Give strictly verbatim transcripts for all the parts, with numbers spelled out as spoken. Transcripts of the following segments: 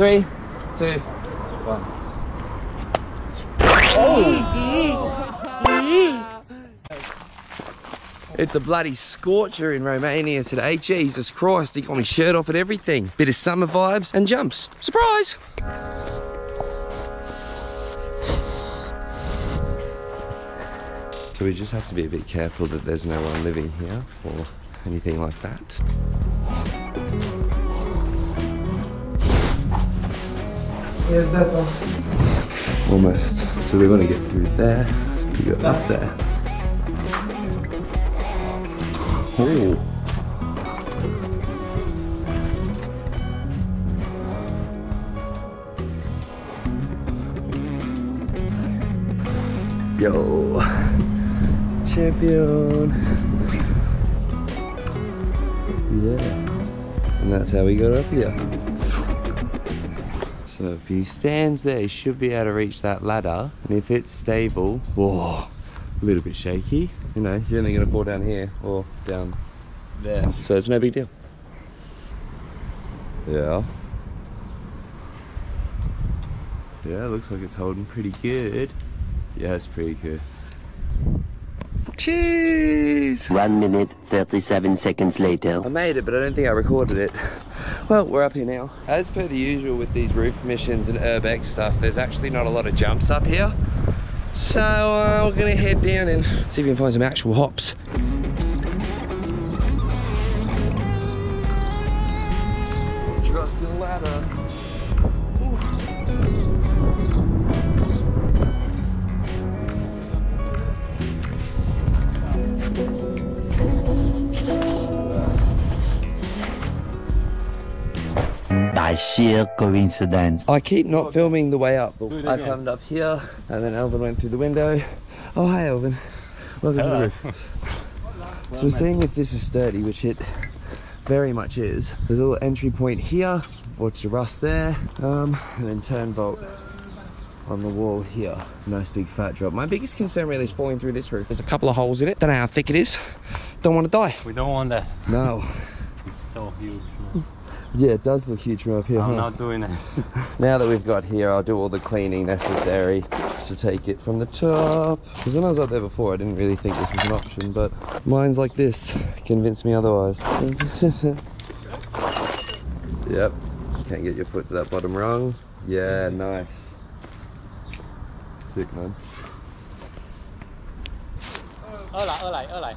Three, two, one. Oh! It's a bloody scorcher in Romania today. Jesus Christ, he got my shirt off and everything. Bit of summer vibes and jumps. Surprise! So we just have to be a bit careful that there's no one living here or anything like that. Here's that one. Almost. So we want to get through there. You got that there. Oh. Yo. Champion. Yeah, and that's how we got up here. So if he stands there, he should be able to reach that ladder. And if it's stable, whoa, a little bit shaky. You know, you're only gonna fall down here or down there. So it's no big deal. Yeah. Yeah, looks like it's holding pretty good. Yeah, it's pretty good. Cheese! one minute, thirty-seven seconds later. I made it, but I don't think I recorded it. Well, we're up here now. As per the usual with these roof missions and urbex stuff, there's actually not a lot of jumps up here. So uh, we're gonna head down and see if we can find some actual hops. Trust the ladder. By sheer coincidence. I keep not filming the way up, but I climbed up here and then Elvin went through the window. Oh, hi Elvin. Welcome Hello. to the roof. So we're seeing if this is sturdy, which it very much is. There's a little entry point here, watch the rust there, um, and then turn bolt on the wall here. Nice big fat drop. My biggest concern really is falling through this roof. There's a couple of holes in it. Don't know how thick it is. Don't want to die. We don't want that. No. It's so huge. Yeah, it does look huge from up here. I'm huh? not doing it. Now that we've got here, I'll do all the cleaning necessary to take it from the top. Because when I was up there before, I didn't really think this was an option, but mines like this convinced me otherwise. Yep. Can't get your foot to that bottom rung. Yeah, nice. Sick, man. Hola, hola, hola.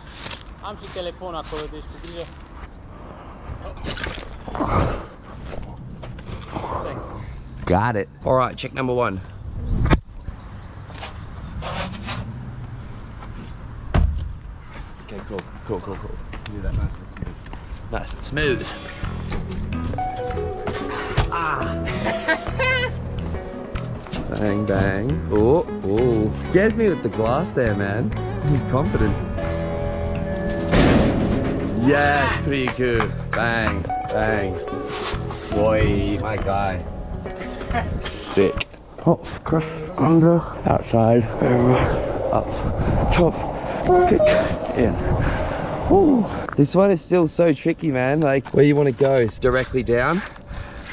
Am și telefonul acolo, deci cu grijă. Got it. All right, check number one. Okay, cool, cool, cool, cool. Do that nice and smooth. Nice and smooth. Ah. Bang, bang. Oh, oh. Scares me with the glass there, man. He's confident. Yes, pretty good. Bang, bang. Boy, my guy. Sick. Pop, cross, under, outside, over, up, top, kick, in. Ooh. This one is still so tricky, man. Like, where you want to go is directly down.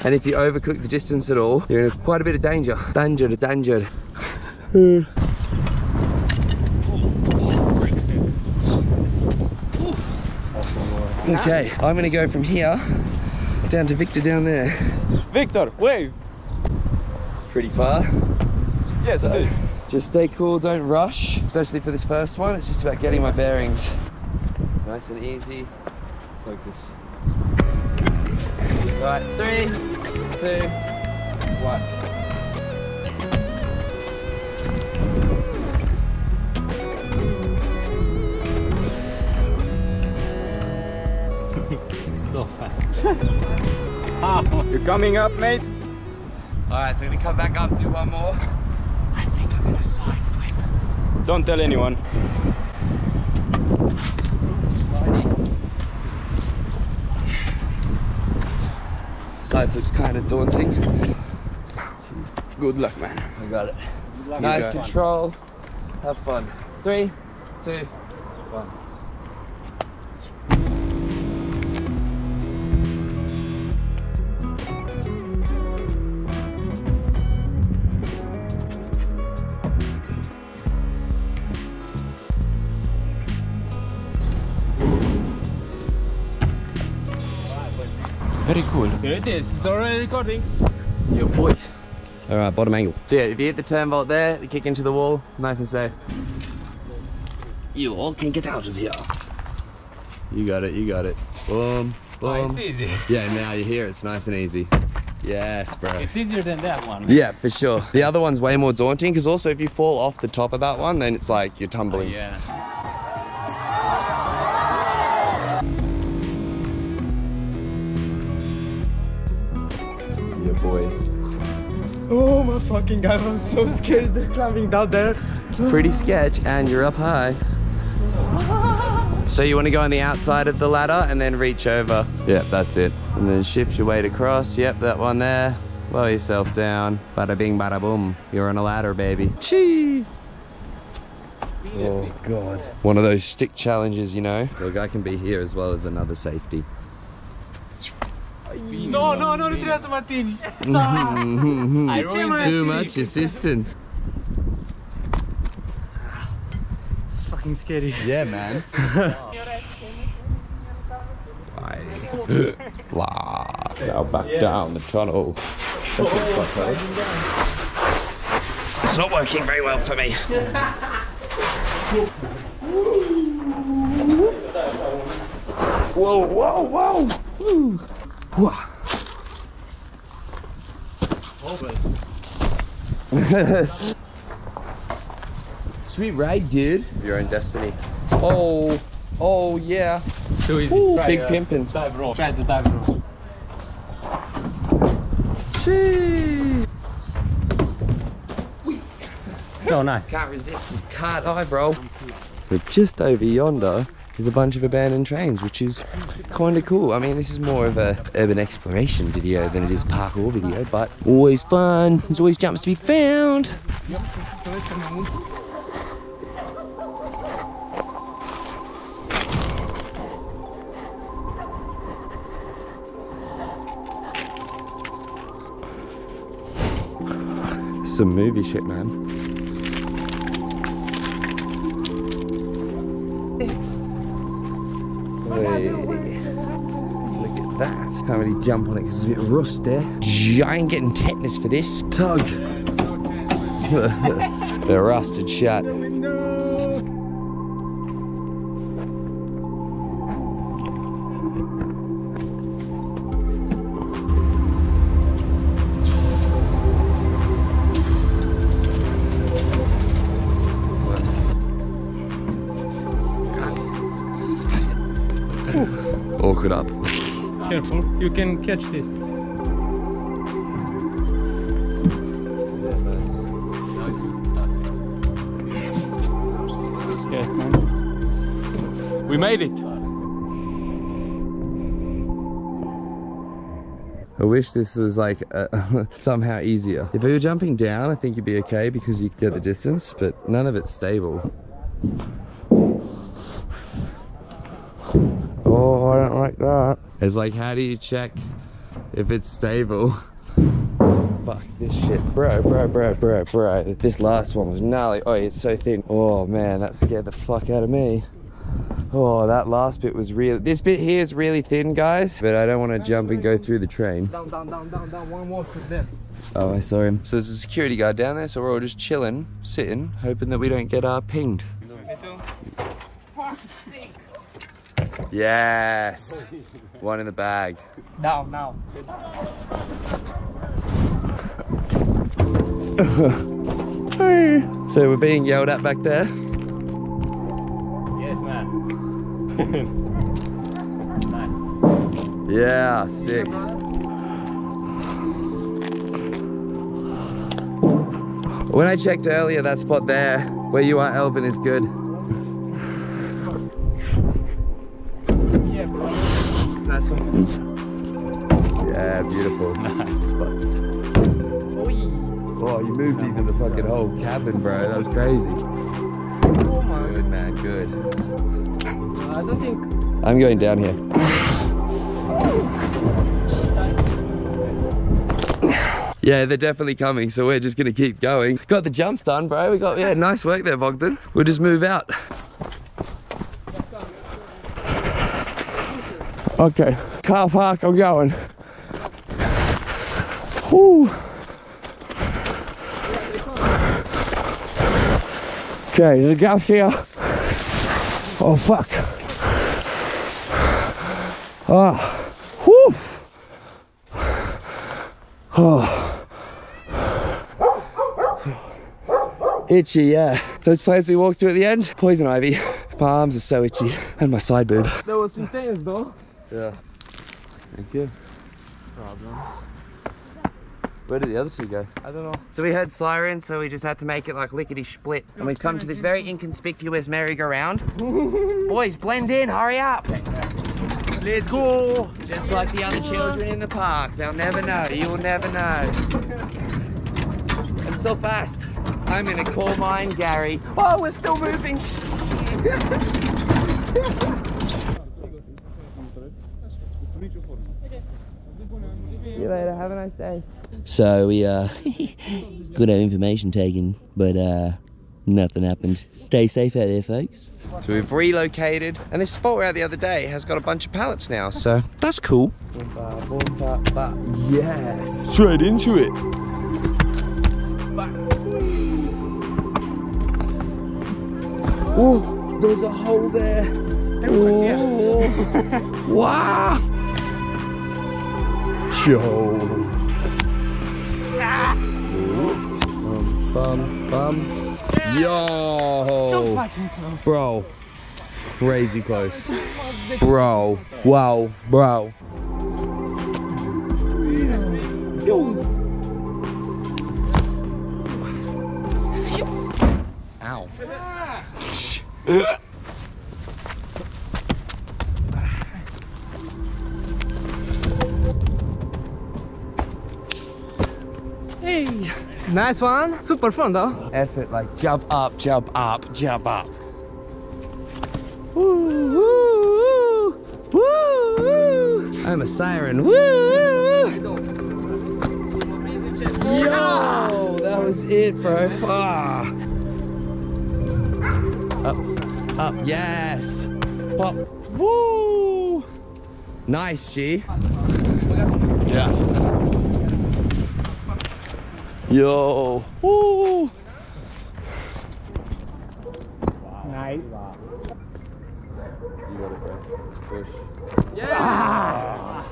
And if you overcook the distance at all, you're in quite a bit of danger. Danger, danger. Okay, I'm going to go from here down to Victor down there. Victor, wave. Pretty far. Yes, so it is. Just stay cool, don't rush, especially for this first one. It's just about getting my bearings. Nice and easy. Like this. Right, three, two, one. So fast. Ah, you're coming up, mate? Alright, so I'm gonna come back up, do one more. I think I'm gonna side flip. Don't tell anyone. Slidey. Side flip's kind of daunting. Good luck, man. I got it. Nice go. Control. Have fun. Three, two, one. Very cool. Here it is. It's already recording. Your boy. All right, bottom angle. So yeah, if you hit the turn bolt there, you kick into the wall, nice and safe. You all can get out of here. You got it. You got it. Boom. Boom. Oh, it's easy. Yeah, now you're here. It's nice and easy. Yes, bro. It's easier than that one. Yeah, for sure. The other one's way more daunting because also if you fall off the top of that one, then it's like you're tumbling. Oh, yeah. Yeah, boy. Oh my fucking god! I'm so scared. They're climbing down there. Pretty sketch, and you're up high. So you want to go on the outside of the ladder and then reach over. Yep, that's it. And then shift your weight across. Yep, that one there. Lower yourself down. Bada bing, bada boom. You're on a ladder, baby. Cheese. Oh god. One of those stick challenges, you know. Look, I can be here as well as another safety. No, no, no, it has my team. I ruined too much assistance. Fucking scary. Yeah, man. La. Now back yeah. down the tunnel. Oh, oh, it's not working very well for me. Whoa, whoa, whoa. Woo. Whoa. Sweet ride, dude. Your own destiny. Oh, oh yeah. So easy. Ooh, try, big uh, pimpin'. Dive roll. Try the dive roll. Sheesh. So nice. Can't resist. Can't I, bro? So just over yonder is a bunch of abandoned trains, which is kind of cool. I mean, this is more of a urban exploration video than it is parkour video, but always fun. There's always jumps to be found. Some movie shit, man. Hey. Look at that. Can't really jump on it because it's a bit rust there. Giant getting tetanus for this. Tug. They're rusted shut. It up. Careful, you can catch this. Yes, man. We made it. I wish this was like uh, somehow easier. If we were jumping down, I think you'd be okay because you get the distance, but none of it's stable. I don't like that. It's like, how do you check if it's stable? Fuck this shit, bro, bro, bro, bro, bro. This last one was gnarly. Oh, it's so thin. Oh man, that scared the fuck out of me. Oh, that last bit was really, this bit here is really thin, guys, but I don't want to jump and go through the train. Down, down, down, down, down, one more to them. Oh, I saw him. So there's a security guard down there, so we're all just chilling, sitting, hoping that we don't get uh, pinged. Yes! One in the bag. Now, now. Hey. So we're being yelled at back there? Yes, man. Nice. Yeah, sick. When I checked earlier, that spot there, where you are, Elvin, is good. Nice one. Yeah, beautiful. Nice spots. Oh, you moved even the fucking whole cabin, bro. That was crazy. Oh my. Good, man. Good. Uh, I don't think. I'm going down here. Yeah, they're definitely coming, so we're just gonna keep going. Got the jumps done, bro. We got yeah, nice work there, Bogdan. We'll just move out. Okay, car park, I'm going. Whew. Okay, there's gaps here. Oh fuck. Ah. Whew. Oh. Itchy, yeah. Those plants we walked through at the end, poison ivy. My arms are so itchy, and my side boob. There was some things, though. Yeah. Thank you. Problem. Where did the other two go? I don't know. So we heard sirens, so we just had to make it like lickety split. And we've come to this very inconspicuous merry-go-round. Boys, blend in, hurry up. Let's go. Just like the other children in the park. They'll never know, you'll never know. I'm so fast. I'm gonna call mine Gary. Oh, we're still moving. See you later, have a nice day. So we uh got our information taken, but uh nothing happened. Stay safe out there, folks. So we've relocated, and this spot we were at the other day has got a bunch of pallets now, so that's cool. Yes, straight into it. Oh, there's a hole there. Oh. Wow. Joe. Ah. Bum, bum, bum. Yeah. Yo. So fucking close. Bro. Crazy close. Bro. Wow. Bro. Ow. Hey, nice one. Super fun though. Effort, like jump up, jump up, jump up. Woo, woo, woo, woo. I'm a siren. Woo, woo, woo. Yo, that was it, bro. Ah. Up, up, yes. Pop, woo. Nice, G. Yeah. Yo. Woo. Nice. Yeah. Ah.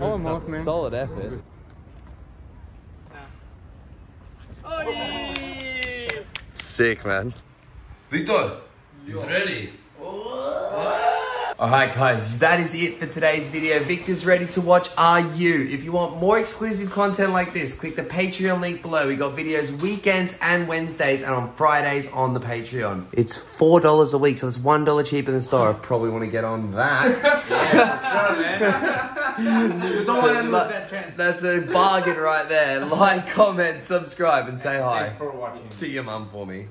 Almost, man. Solid effort. Sick, man. Victor, you ready? Alright guys, that is it for today's video. Victor's ready to watch, are you? If you want more exclusive content like this, click the Patreon link below. We got videos weekends and Wednesdays and on Fridays on the Patreon. It's four dollars a week, so it's one dollar cheaper than the store. I probably want to get on that. Yeah, for sure, man. You don't so want to lose that chance. That's a bargain right there. Like, comment, subscribe and say hi. Thanks for watching. To your mum for me.